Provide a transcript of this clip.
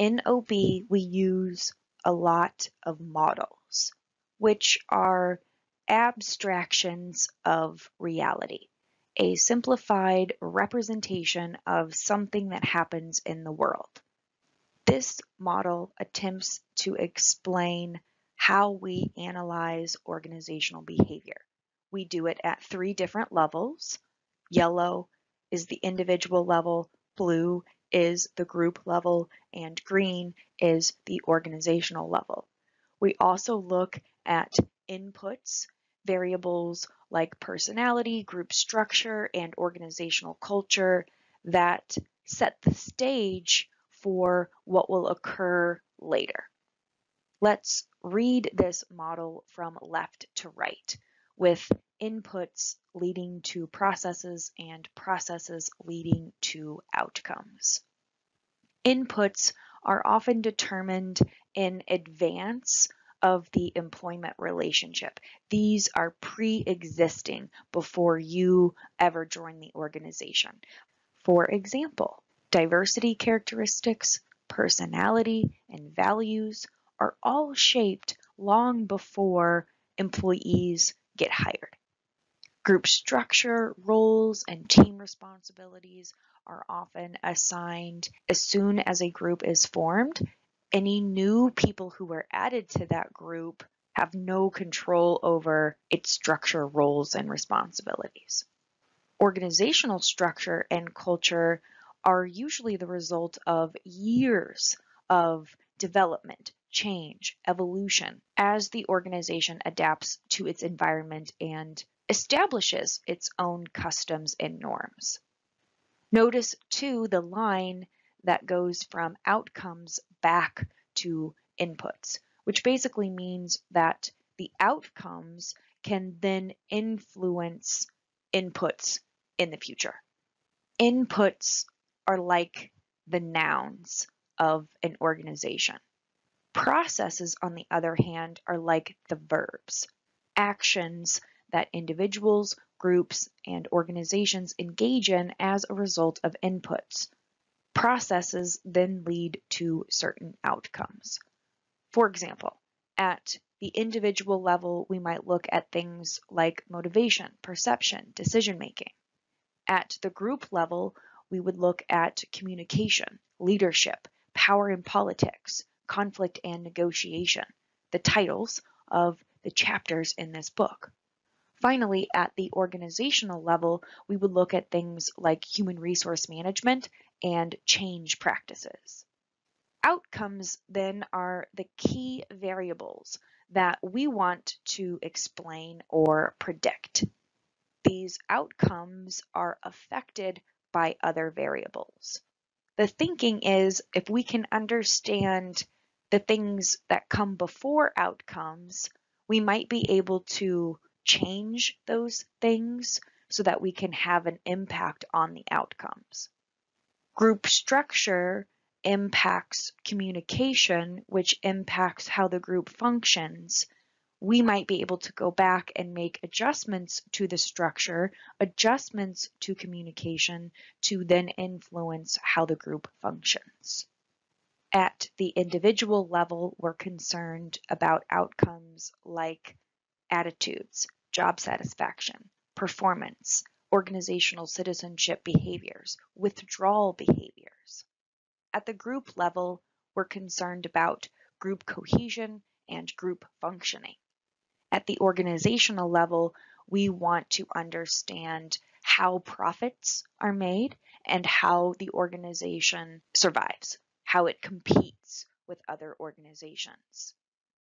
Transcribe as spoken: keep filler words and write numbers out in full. in O B, we use a lot of models, which are abstractions of reality, a simplified representation of something that happens in the world. This model attempts to explain how we analyze organizational behavior. We do it at three different levels. Yellow is the individual level, blue is the group level, and green is the organizational level. We also look at inputs, variables like personality, group structure, and organizational culture that set the stage for what will occur later. Let's read this model from left to right, with inputs leading to processes and processes leading to outcomes. Inputs are often determined in advance of the employment relationship. These are pre-existing before you ever join the organization. For example, diversity characteristics, personality, and values are all shaped long before employees get hired. Group structure, roles, and team responsibilities are often assigned as soon as a group is formed. Any new people who were added to that group have no control over its structure, roles, and responsibilities. Organizational structure and culture are usually the result of years of development, change, evolution, as the organization adapts to its environment and establishes its own customs and norms. Notice, too, the line that goes from outcomes back to inputs, which basically means that the outcomes can then influence inputs in the future. Inputs are like the nouns of an organization. Processes, on the other hand, are like the verbs, actions that individuals, groups, and organizations engage in as a result of inputs. Processes then lead to certain outcomes. For example, at the individual level, we might look at things like motivation, perception, decision-making. At the group level, we would look at communication, leadership, power and politics, conflict and negotiation, the titles of the chapters in this book. Finally, at the organizational level, we would look at things like human resource management and change practices. Outcomes, then, are the key variables that we want to explain or predict. These outcomes are affected by other variables. The thinking is, if we can understand the things that come before outcomes, we might be able to change those things so that we can have an impact on the outcomes. Group structure impacts communication, which impacts how the group functions. We might be able to go back and make adjustments to the structure, adjustments to communication, to then influence how the group functions. At the individual level, we're concerned about outcomes like attitudes, job satisfaction, performance, organizational citizenship behaviors, withdrawal behaviors. At the group level, we're concerned about group cohesion and group functioning. At the organizational level, we want to understand how profits are made and how the organization survives, how it competes with other organizations.